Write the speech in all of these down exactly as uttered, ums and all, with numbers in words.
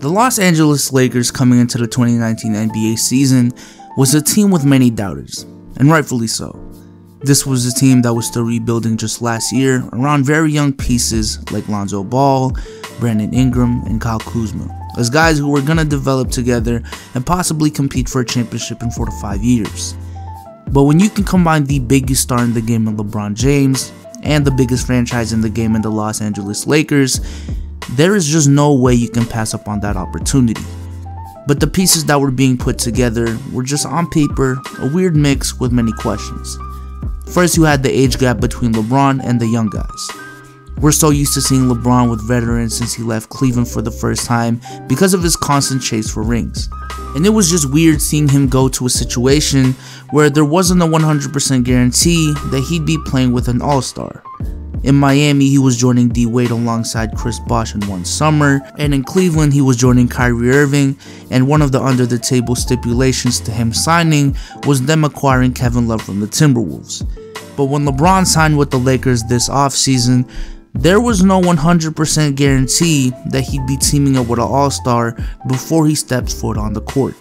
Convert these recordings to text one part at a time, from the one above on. The Los Angeles Lakers coming into the twenty nineteen N B A season was a team with many doubters, and rightfully so. This was a team that was still rebuilding just last year around very young pieces like Lonzo Ball, Brandon Ingram, and Kyle Kuzma, as guys who were going to develop together and possibly compete for a championship in four to five years. But when you can combine the biggest star in the game in LeBron James and the biggest franchise in the game in the Los Angeles Lakers, there is just no way you can pass up on that opportunity. But the pieces that were being put together were just, on paper, a weird mix with many questions. First, you had the age gap between LeBron and the young guys. We're so used to seeing LeBron with veterans since he left Cleveland for the first time because of his constant chase for rings. And it was just weird seeing him go to a situation where there wasn't a one hundred percent guarantee that he'd be playing with an all-star. In Miami, he was joining D Wade alongside Chris Bosch in one summer, and in Cleveland, he was joining Kyrie Irving, and one of the under-the-table stipulations to him signing was them acquiring Kevin Love from the Timberwolves. But when LeBron signed with the Lakers this offseason, there was no one hundred percent guarantee that he'd be teaming up with an all-star before he steps foot on the court.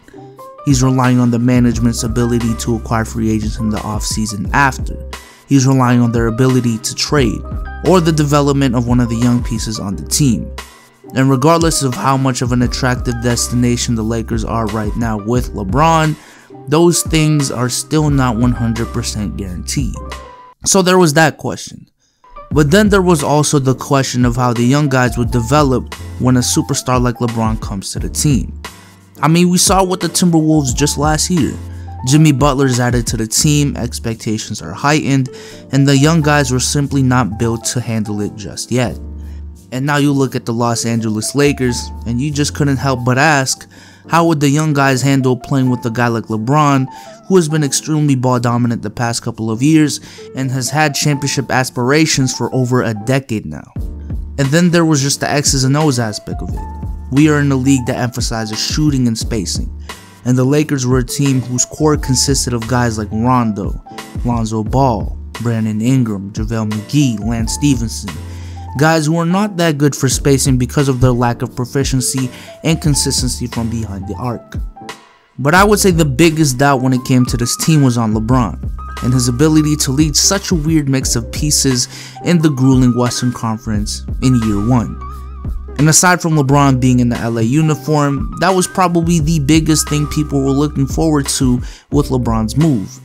He's relying on the management's ability to acquire free agents in the offseason after. He's relying on their ability to trade, or the development of one of the young pieces on the team. And regardless of how much of an attractive destination the Lakers are right now with LeBron, those things are still not one hundred percent guaranteed. So there was that question. But then there was also the question of how the young guys would develop when a superstar like LeBron comes to the team. I mean, we saw what the Timberwolves just last year. Jimmy Butler's added to the team, expectations are heightened, and the young guys were simply not built to handle it just yet. And now you look at the Los Angeles Lakers, and you just couldn't help but ask, how would the young guys handle playing with a guy like LeBron, who has been extremely ball dominant the past couple of years and has had championship aspirations for over a decade now? And then there was just the X's and O's aspect of it. We are in a league that emphasizes shooting and spacing, and the Lakers were a team whose core consisted of guys like Rondo, Lonzo Ball, Brandon Ingram, JaVale McGee, Lance Stevenson, guys who were not that good for spacing because of their lack of proficiency and consistency from behind the arc. But I would say the biggest doubt when it came to this team was on LeBron, and his ability to lead such a weird mix of pieces in the grueling Western Conference in year one. And aside from LeBron being in the L A uniform, that was probably the biggest thing people were looking forward to with LeBron's move.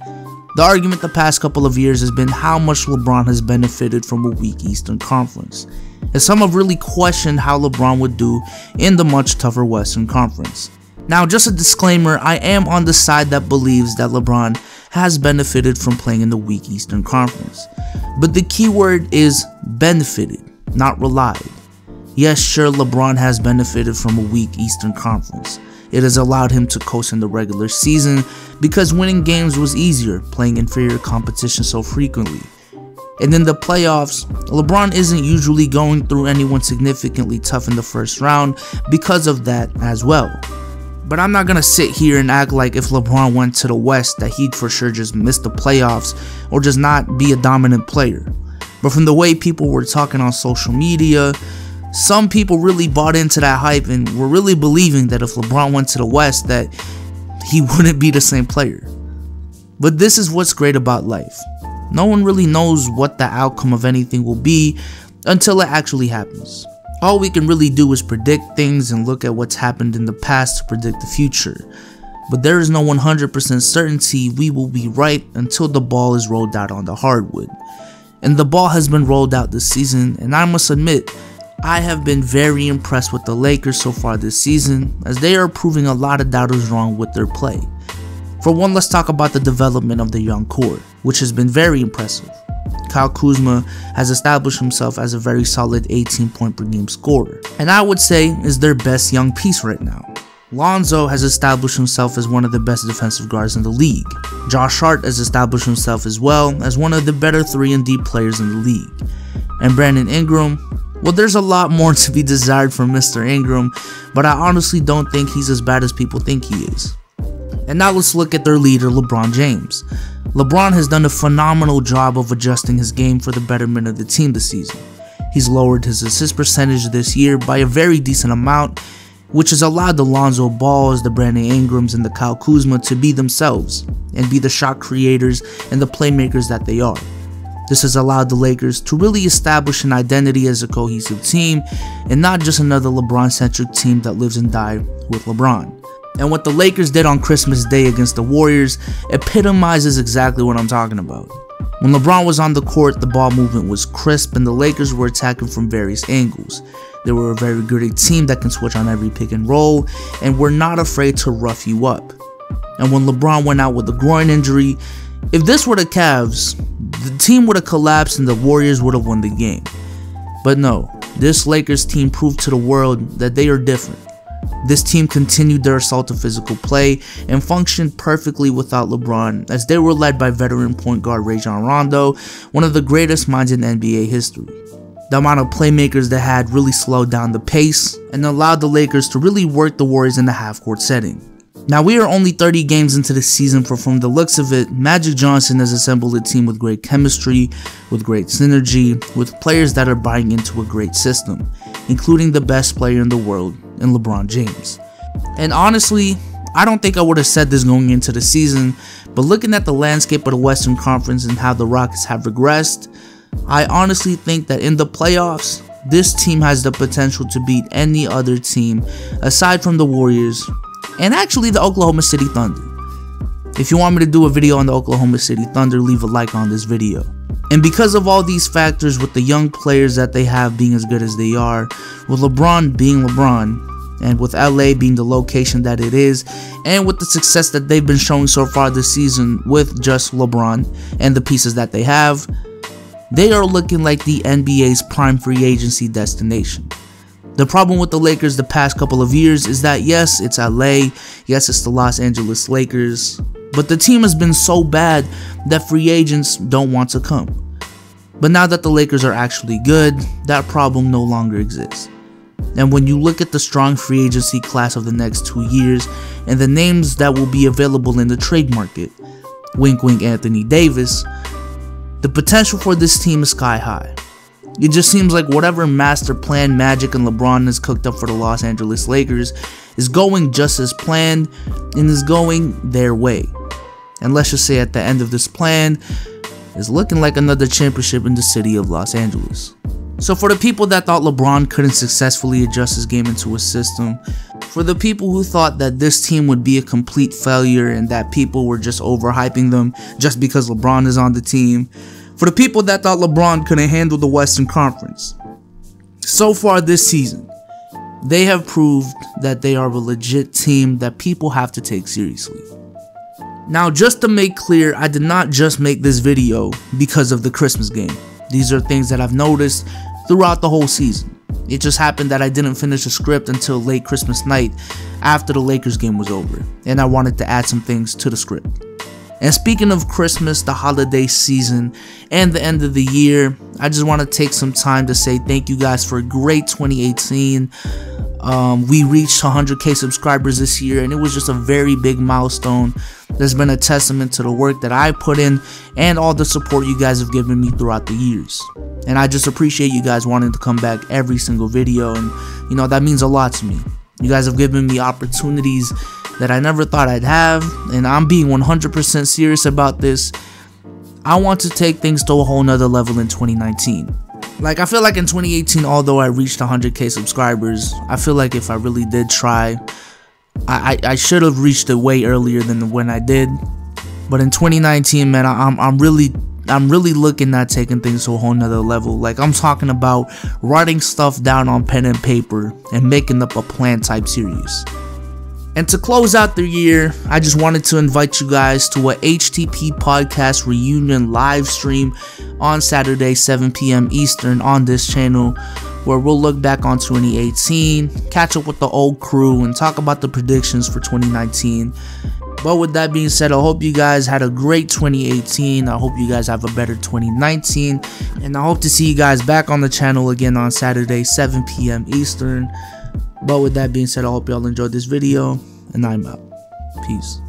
The argument the past couple of years has been how much LeBron has benefited from a weak Eastern Conference, and some have really questioned how LeBron would do in the much tougher Western Conference. Now, just a disclaimer, I am on the side that believes that LeBron has benefited from playing in the weak Eastern Conference, but the key word is benefited, not relied. Yes, sure, LeBron has benefited from a weak Eastern Conference. It has allowed him to coast in the regular season because winning games was easier, playing inferior competition so frequently. And in the playoffs, LeBron isn't usually going through anyone significantly tough in the first round because of that as well. But I'm not going to sit here and act like if LeBron went to the West that he'd for sure just miss the playoffs or just not be a dominant player. But from the way people were talking on social media, some people really bought into that hype and were really believing that if LeBron went to the West that he wouldn't be the same player. But this is what's great about life. No one really knows what the outcome of anything will be until it actually happens. All we can really do is predict things and look at what's happened in the past to predict the future. But there is no one hundred percent certainty we will be right until the ball is rolled out on the hardwood. And the ball has been rolled out this season, and I must admit, I have been very impressed with the Lakers so far this season, as they are proving a lot of doubters wrong with their play. For one, let's talk about the development of the young core, which has been very impressive. Kyle Kuzma has established himself as a very solid eighteen point per game scorer, and I would say is their best young piece right now. Lonzo has established himself as one of the best defensive guards in the league. Josh Hart has established himself as well as one of the better three and D players in the league. And Brandon Ingram, well, there's a lot more to be desired from Mister Ingram, but I honestly don't think he's as bad as people think he is. And now let's look at their leader, LeBron James. LeBron has done a phenomenal job of adjusting his game for the betterment of the team this season. He's lowered his assist percentage this year by a very decent amount, which has allowed the Lonzo Balls, the Brandon Ingrams, and the Kyle Kuzma to be themselves and be the shot creators and the playmakers that they are. This has allowed the Lakers to really establish an identity as a cohesive team and not just another LeBron-centric team that lives and dies with LeBron. And what the Lakers did on Christmas Day against the Warriors epitomizes exactly what I'm talking about. When LeBron was on the court, the ball movement was crisp and the Lakers were attacking from various angles. They were a very gritty team that can switch on every pick and roll and were not afraid to rough you up. And when LeBron went out with a groin injury, if this were the Cavs, the team would have collapsed and the Warriors would have won the game. But no, this Lakers team proved to the world that they are different. This team continued their assault of physical play and functioned perfectly without LeBron, as they were led by veteran point guard Rajon Rondo, one of the greatest minds in N B A history. The amount of playmakers they had really slowed down the pace and allowed the Lakers to really work the Warriors in the half-court setting. Now, we are only thirty games into the season, for from the looks of it, Magic Johnson has assembled a team with great chemistry, with great synergy, with players that are buying into a great system, including the best player in the world in LeBron James. And honestly, I don't think I would have said this going into the season, but looking at the landscape of the Western Conference and how the Rockets have regressed, I honestly think that in the playoffs, this team has the potential to beat any other team aside from the Warriors, and actually the Oklahoma City Thunder. If you want me to do a video on the Oklahoma City Thunder, leave a like on this video. And because of all these factors, with the young players that they have being as good as they are, with LeBron being LeBron, and with L A being the location that it is, and with the success that they've been showing so far this season with just LeBron and the pieces that they have, they are looking like the N B A's prime free agency destination. The problem with the Lakers the past couple of years is that yes, it's L A, yes, it's the Los Angeles Lakers, but the team has been so bad that free agents don't want to come. But now that the Lakers are actually good, that problem no longer exists. And when you look at the strong free agency class of the next two years and the names that will be available in the trade market, wink wink Anthony Davis, the potential for this team is sky high. It just seems like whatever master plan Magic and LeBron has cooked up for the Los Angeles Lakers is going just as planned and is going their way. And let's just say at the end of this plan, it's looking like another championship in the city of Los Angeles. So for the people that thought LeBron couldn't successfully adjust his game into a system, for the people who thought that this team would be a complete failure and that people were just overhyping them just because LeBron is on the team, for the people that thought LeBron couldn't handle the Western Conference, so far this season, they have proved that they are a legit team that people have to take seriously. Now, just to make clear, I did not just make this video because of the Christmas game. These are things that I've noticed throughout the whole season. It just happened that I didn't finish the script until late Christmas night after the Lakers game was over, and I wanted to add some things to the script. And speaking of Christmas, the holiday season, and the end of the year, I just want to take some time to say thank you guys for a great twenty eighteen. Um, we reached one hundred K subscribers this year, and it was just a very big milestone. That's been a testament to the work that I put in and all the support you guys have given me throughout the years. And I just appreciate you guys wanting to come back every single video, and you know, that means a lot to me. You guys have given me opportunities that I never thought I'd have, and I'm being one hundred percent serious about this. I want to take things to a whole nother level in twenty nineteen. Like, I feel like in twenty eighteen, although I reached one hundred K subscribers, I feel like if I really did try, I, I, I should have reached it way earlier than when I did. But in twenty nineteen, man, I, I'm, I'm really... I'm really looking at taking things to a whole nother level. Like, I'm talking about writing stuff down on pen and paper and making up a plan type series. And to close out the year, I just wanted to invite you guys to a H T P podcast reunion live stream on Saturday, seven P M Eastern on this channel, where we'll look back on twenty eighteen, catch up with the old crew, and talk about the predictions for twenty nineteen. But with that being said, I hope you guys had a great twenty eighteen. I hope you guys have a better twenty nineteen. And I hope to see you guys back on the channel again on Saturday, seven P M Eastern. But with that being said, I hope y'all enjoyed this video. And I'm out. Peace.